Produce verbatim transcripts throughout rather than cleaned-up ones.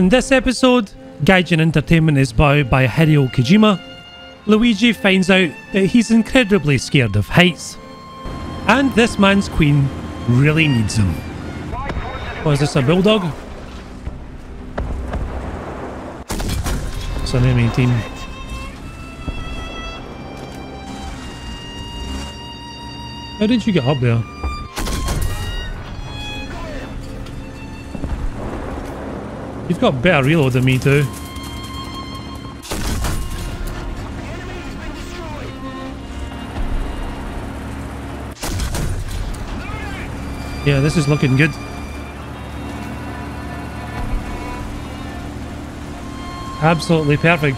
In this episode, Gaijin Entertainment is bought by Hideo Kojima, Luigi finds out that he's incredibly scared of heights, and this man's queen really needs him. Oh, is this a bulldog? It's an M eighteen. How did you get up there? You've got better reload than me too. Yeah, this is looking good. Absolutely perfect.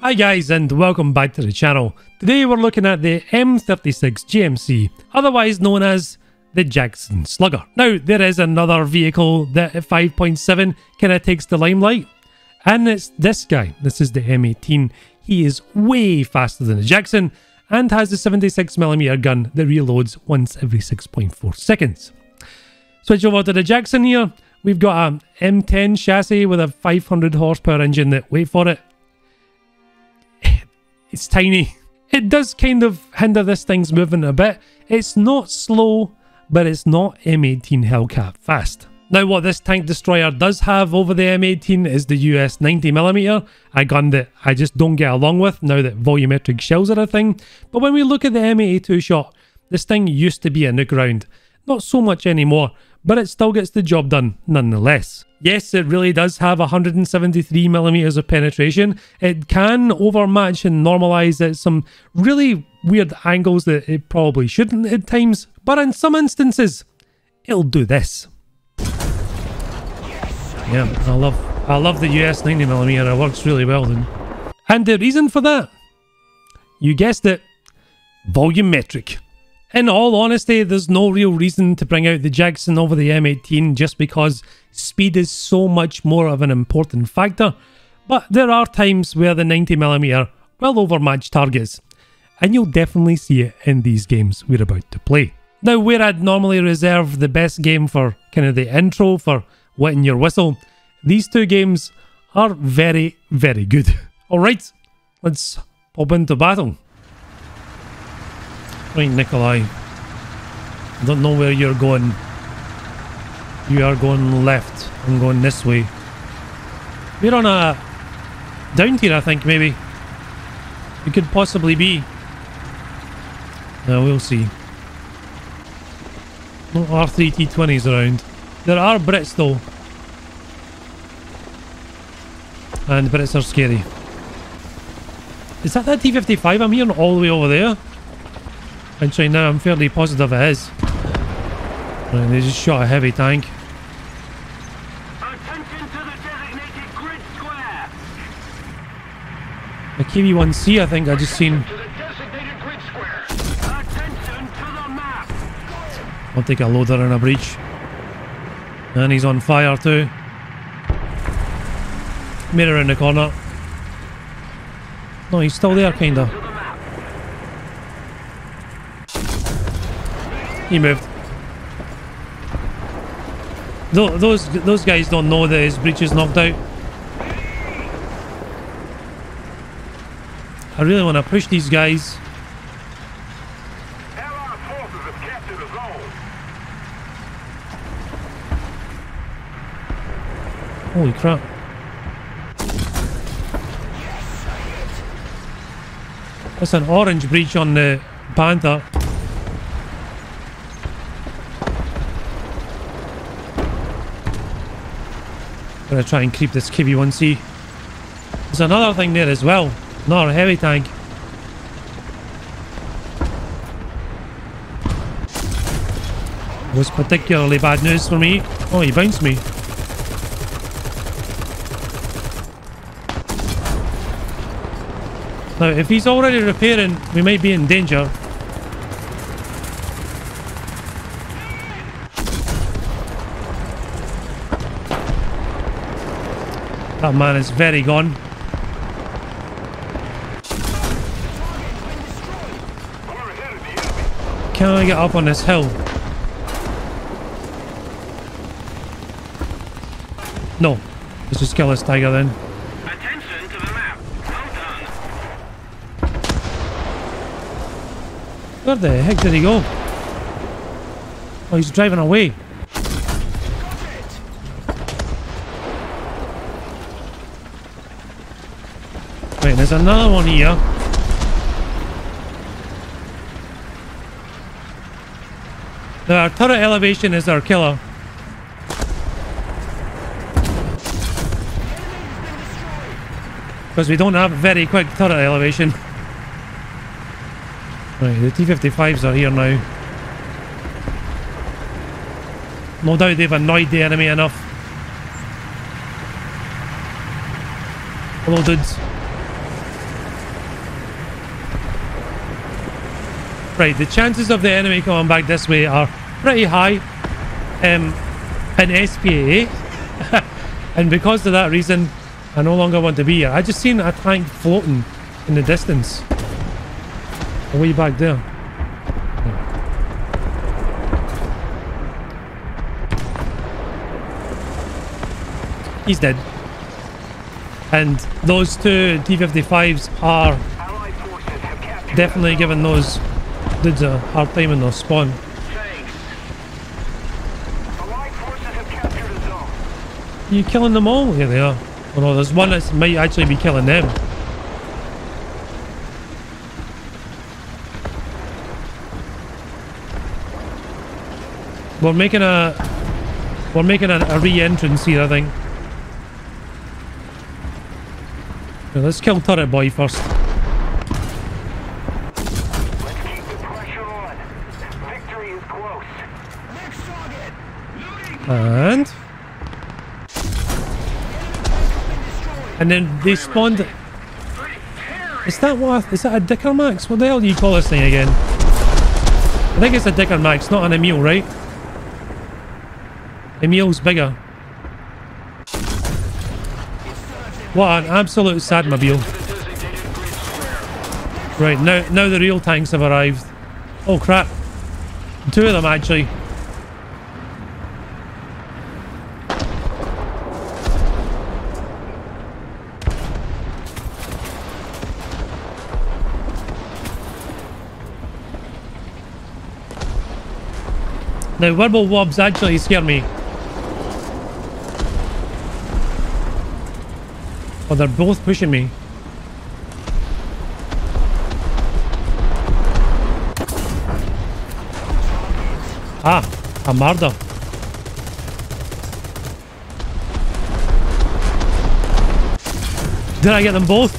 Hi guys, and welcome back to the channel. Today we're looking at the M thirty-six G M C, otherwise known as the Jackson Slugger. Now, there is another vehicle that at five point seven kind of takes the limelight, and it's this guy. This is the M eighteen. He is way faster than the Jackson and has the seventy-six millimeter gun that reloads once every six point four seconds. Switch over to the Jackson here. We've got an M ten chassis with a five hundred horsepower engine that, wait for it, it's tiny. It does kind of hinder this thing's movement a bit. It's not slow, but it's not M eighteen Hellcat fast. Now, what this tank destroyer does have over the M eighteen is the U S ninety millimeter, a gun that I just don't get along with now that volumetric shells are a thing. But when we look at the M eighty-two shot, this thing used to be in the ground. Not so much anymore, but it still gets the job done nonetheless. Yes, it really does have one hundred seventy-three millimeters of penetration. It can overmatch and normalise at some really weird angles that it probably shouldn't at times, but in some instances, it'll do this. Yeah, I love, I love the U S ninety millimeter, it works really well then. And the reason for that? You guessed it, volumetric. In all honesty, there's no real reason to bring out the Jackson over the M eighteen just because speed is so much more of an important factor, but there are times where the ninety millimeter will overmatch targets, and you'll definitely see it in these games we're about to play. Now, where I'd normally reserve the best game for kind of the intro, for wetting your whistle, these two games are very, very good. Alright, let's pop into battle. Right, Nikolai, I don't know where you're going. You are going left. I'm going this way. We're on a... down here, I think, maybe. It could possibly be. No, we'll see. No R three T twenties around. There are Brits, though. And Brits are scary. Is that that T fifty-five I'm hearing all the way over there? Actually, now I'm fairly positive it is. Right, they just shot a heavy tank. Attention to the designated grid square. A K V one C, I think I just seen. Attention to the designated grid square. Attention to the map. I'll take a loader and a breach. And he's on fire too. Mirror in the corner. No, he's still there, kinda. He moved. Th those those guys don't know that his breach is knocked out. I really want to push these guys. Allied forces have captured a zone. Holy crap! That's an orange breach on the Panther. Gonna try and creep this K V one C. There's another thing there as well. Another heavy tank. It was particularly bad news for me. Oh, he bounced me. Now, if he's already repairing, we might be in danger. That man is very gone. Can I get up on this hill? No. Let's just kill this tiger then. Attention to the map. Well done. Where the heck did he go? Oh, he's driving away. Wait, there's another one here. Now, our turret elevation is our killer. Because we don't have very quick turret elevation. Right, the T fifty-fives are here now. No doubt they've annoyed the enemy enough. Hello, dudes. Right, the chances of the enemy coming back this way are pretty high um, in S P A. And because of that reason, I no longer want to be here. I just seen a tank floating in the distance. Way back there. He's dead. And those two T fifty-fives are definitely giving those dudes a hard time in their spawn. Are you killing them all? Here they are. Oh no, there's one that might actually be killing them. We're making a... We're making a, a re-entrance here, I think. Now, let's kill Turret Boy first. And... And then they spawned... Is that what? Is that a Dicker Max? What the hell do you call this thing again? I think it's a Dicker Max, not an Emil, right? Emil's bigger. What an absolute sadmobile. Right, now, now the real tanks have arrived. Oh crap. Two of them actually. Now, Wirbelwobs actually scare me. Oh, they're both pushing me. Ah, a Marder. Did I get them both?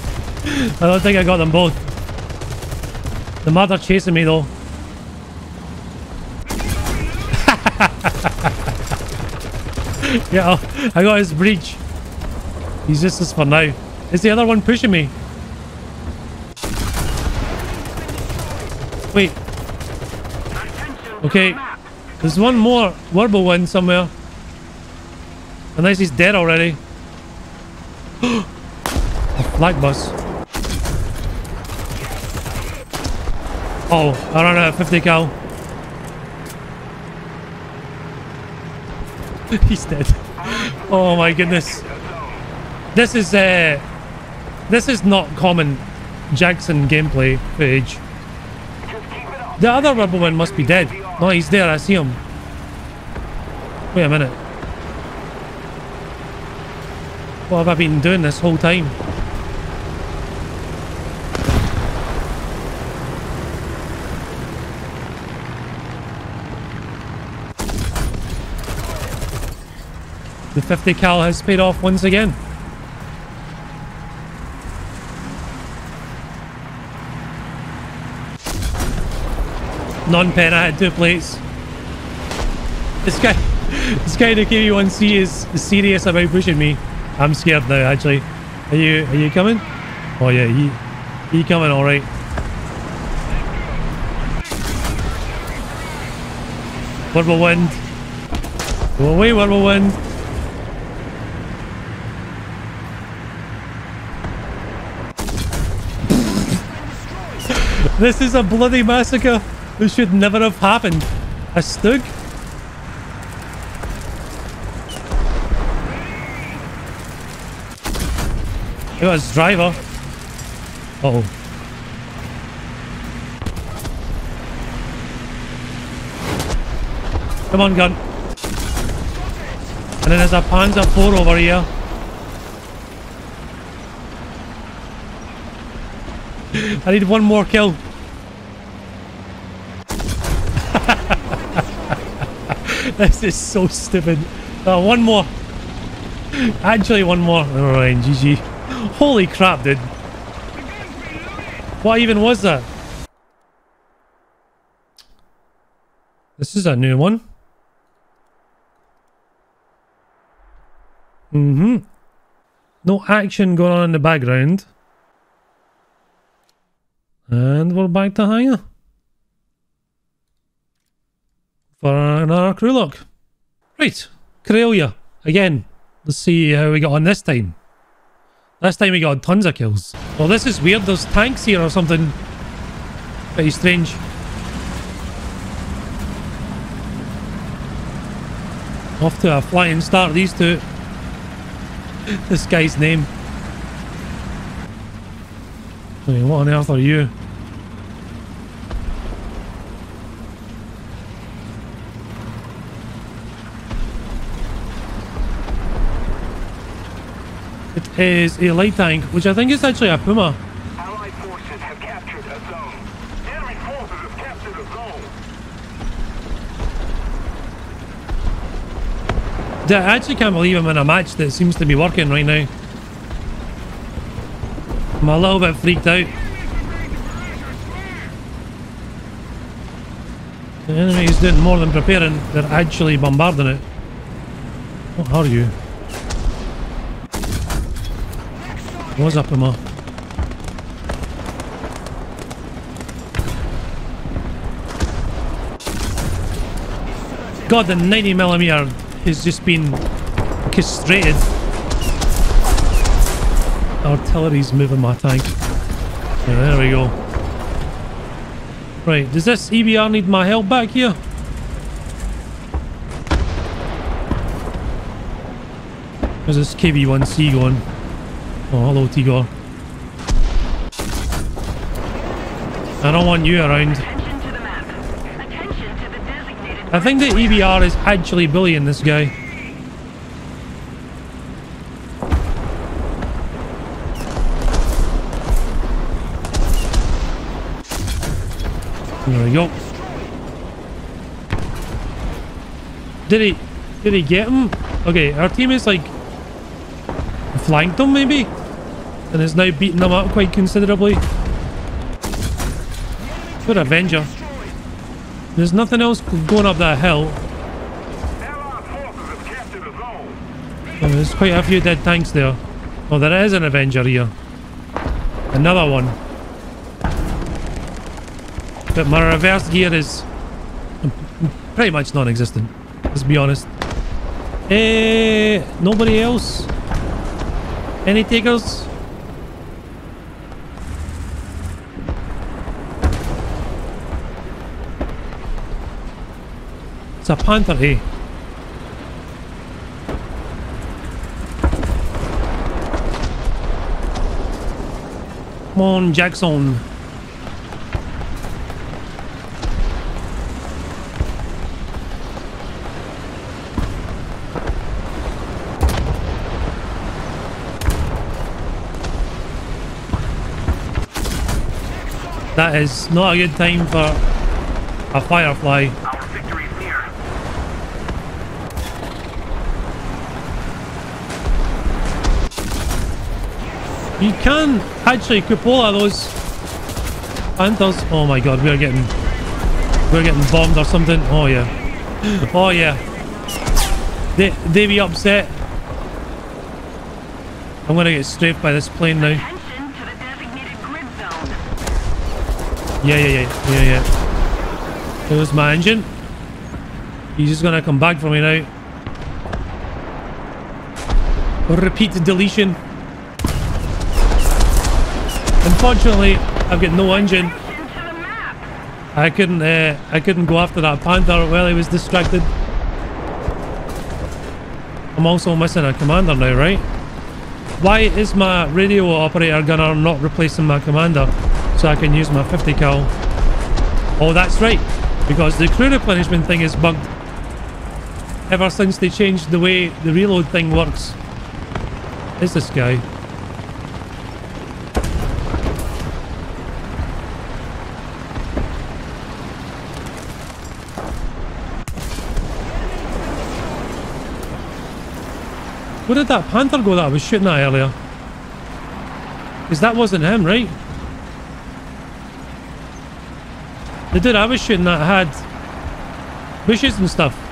I don't think I got them both. The Marder chasing me though. Yeah, I got his breach. He's just this for now. Is the other one pushing me? Wait. Okay. There's one more Wirbelwind somewhere. Unless he's dead already. A flag bus. Oh, I ran out of fifty cal. He's dead. Oh my goodness. This is uh, this is not common Jackson gameplay footage. The other Wirbelwind must be dead. No, he's there. I see him. Wait a minute. What have I been doing this whole time? The fifty cal has paid off once again. Non-pen, I had two plates. This guy, this guy the K V one C is serious about pushing me. I'm scared now actually. Are you, are you coming? Oh yeah, he, he coming alright. Wirbelwind. Go away, Wirbelwind. This is a bloody massacre. This should never have happened. A Stug? It was driver. Uh oh. Come on, gun. And then there's a Panzer four over here. I need one more kill. This is so stupid. Uh, one more. Actually, one more. Alright, G G. Holy crap, dude. What even was that? This is a new one. Mm-hmm. No action going on in the background. And we're back to hangar. For another crew lock. Right. Karelia. Again. Let's see how we got on this time. Last time we got tons of kills. Well, this is weird. There's tanks here or something. Pretty strange. Off to a flying start, these two. This guy's name. Hey, what on earth are you? It is a light tank, which I think is actually a Puma. Allied forces have captured a zone. Enemy forces have captured a zone. I actually can't believe I'm in a match that seems to be working right now. I'm a little bit freaked out. The enemy is doing more than preparing, they're actually bombarding it. What are you? What's up, Emil? God, the ninety millimeter has just been castrated. Artillery's moving my tank. Yeah, there we go. Right, does this E B R need my help back here? Where's this K V one C going? Oh, hello, Tigor. I don't want you around. Attention to the map. Attention to the designated. I think the E B R is actually bullying this guy. There we go. Did he... Did he get him? Okay, our team is like... flanked him, maybe? And is now beating them up quite considerably. Good Avenger. There's nothing else going up that hill. Oh, there's quite a few dead tanks there. Oh, there is an Avenger here. Another one. But my reverse gear is pretty much non-existent. Let's be honest. Eh, nobody else? Any takers? It's a Panther, hey. Come on, Jackson. That is not a good time for a Firefly. Our victory is near. You can actually cupola those Panthers. Oh my god, we are getting we're getting bombed or something. Oh yeah. Oh yeah. They they be upset. I'm gonna get strafed by this plane now. Yeah, yeah, yeah, yeah, yeah. There's my engine. He's just gonna come back for me now. Repeat deletion. Unfortunately, I've got no engine. I couldn't uh, I couldn't go after that Panther while he was distracted. I'm also missing a commander now, right? Why is my radio operator gunner not replacing my commander so I can use my fifty cal? Oh, that's right, because the crew replenishment thing is bugged ever since they changed the way the reload thing works. Is this guy? Where did that Panther go that I was shooting at earlier? Because that wasn't him, right? The dude I was shooting at had bushes and stuff.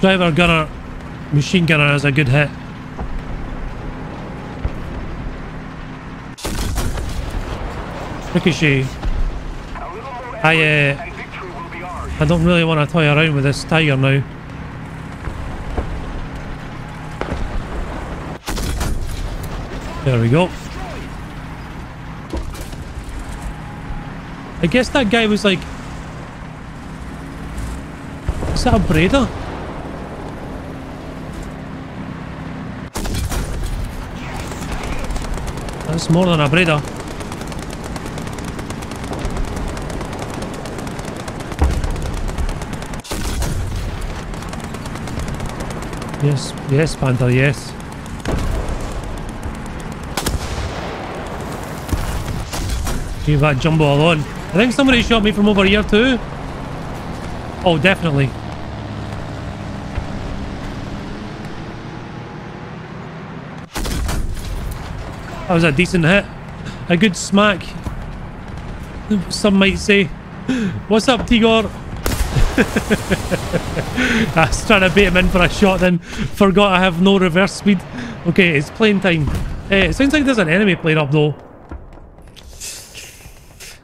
Driver gunner, machine gunner is a good hit. Ricochet. I, uh, I don't really want to toy around with this tiger now. There we go. I guess that guy was like... Is that a Breda? That's more than a Breda. Yes, yes, Panther, yes. Leave that Jumbo alone. I think somebody shot me from over here too. Oh, definitely. That was a decent hit. A good smack. Some might say. What's up, Tigor? I was trying to bait him in for a shot then. Forgot I have no reverse speed. Okay, it's plane time. Uh, it sounds like there's an enemy plane up though.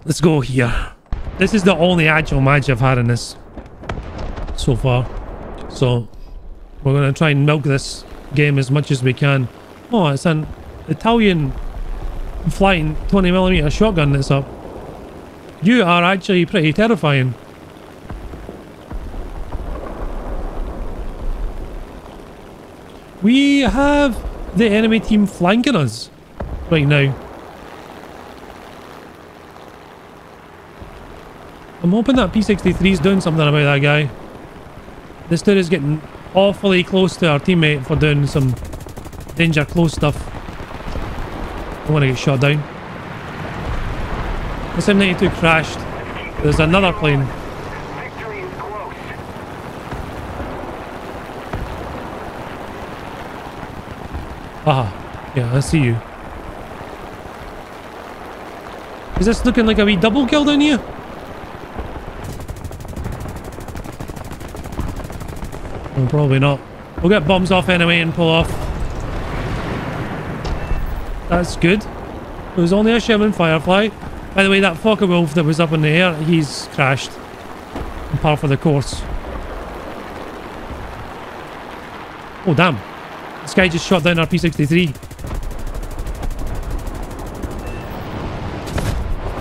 Let's go here. This is the only actual match I've had in this so far. So, we're going to try and milk this game as much as we can. Oh, it's an... Italian flying twenty millimeter shotgun that's up. You are actually pretty terrifying. We have the enemy team flanking us right now. I'm hoping that P sixty-three is doing something about that guy. This dude is getting awfully close to our teammate for doing some danger close stuff. I want to get shot down. This M ninety-two crashed. There's another plane. Victory is close. Ah, yeah, I see you. Is this looking like a wee double kill down here? No, probably not. We'll get bombs off anyway and pull off. That's good. It was only a Sherman Firefly. By the way, that Focke-Wolf that was up in the air, he's crashed. Par for the course. Oh, damn. This guy just shot down our P sixty-three.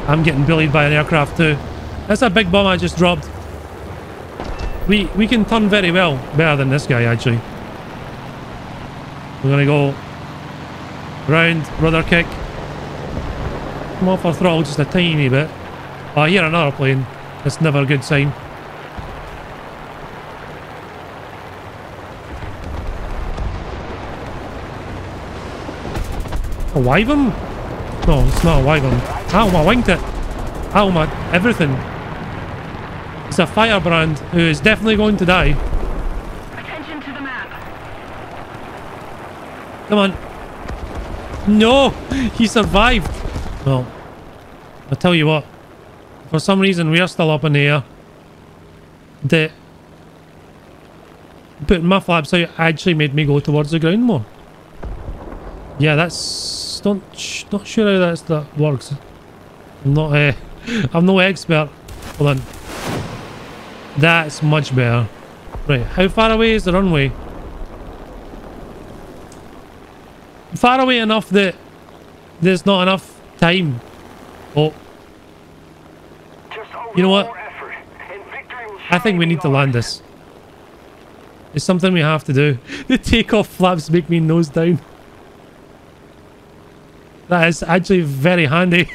I'm getting bullied by an aircraft too. That's a big bomb I just dropped. We, we can turn very well. Better than this guy, actually. We're gonna go... round, rudder kick. Come off our throttle just a tiny bit. Oh, I hear another plane. That's never a good sign. A wyvern? No, it's not a wyvern. Ow, my winged it. Ow, my everything. It's a Firebrand who is definitely going to die. Attention to the map. Come on. No! He survived! Well, I'll tell you what. For some reason, we are still up in the air. The... Putting my flaps out actually made me go towards the ground more. Yeah, that's... Don't, not sure how that's, that works. I'm not a... Uh, I'm no expert. Hold on. That's much better. Right, how far away is the runway? Far away enough that there's not enough time. Oh. You know what? I think we need to land this. It's something we have to do. The takeoff flaps make me nose down. That is actually very handy.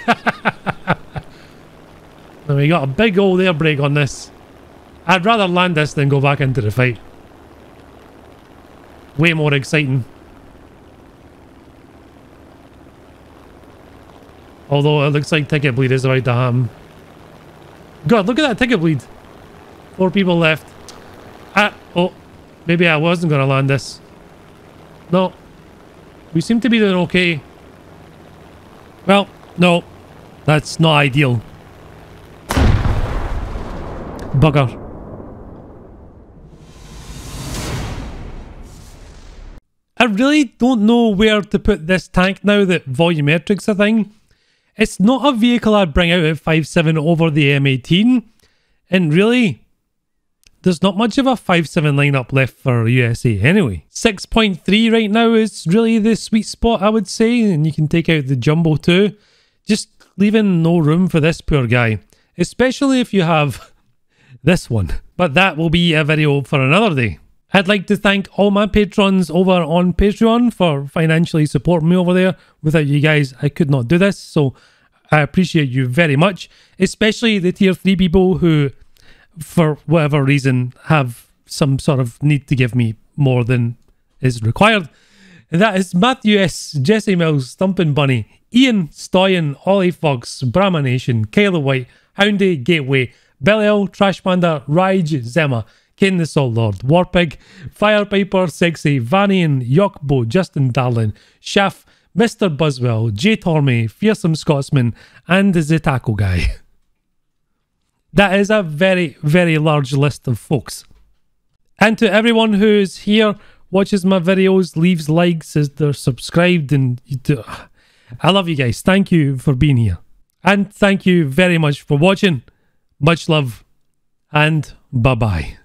And we got a big old air brake on this. I'd rather land this than go back into the fight. Way more exciting. Although it looks like ticket bleed is about to happen. God, look at that ticket bleed. Four people left. Ah, oh, maybe I wasn't going to land this. No. We seem to be doing okay. Well, no. That's not ideal. Bugger. I really don't know where to put this tank now that volumetric's a thing. It's not a vehicle I'd bring out at five point seven over the M eighteen. And really, there's not much of a five point seven lineup left for U S A anyway. six point three right now is really the sweet spot, I would say. And you can take out the Jumbo too. Just leaving no room for this poor guy. Especially if you have this one. But that will be a video for another day. I'd like to thank all my patrons over on Patreon for financially supporting me over there. Without you guys, I could not do this, so I appreciate you very much. Especially the tier three people who, for whatever reason, have some sort of need to give me more than is required. And that is Matthew S, Jesse Mills, Stumpin' Bunny, Ian Stoyan, Holly Fox, Brahmanation, Kayla White, Houndy, Gateway, Belial, Trash Panda, Raj, Zema, Ken the Salt Lord, Warpig, Firepiper, Sexy, Vanian, Yokbo, Justin Darlin, Shaff, Mister Buzzwell, J Tormey, Fearsome Scotsman, and the Zetaco Guy. That is a very, very large list of folks. And to everyone who is here, watches my videos, leaves likes, is they're subscribed, and you do. I love you guys. Thank you for being here. And thank you very much for watching. Much love, and bye-bye.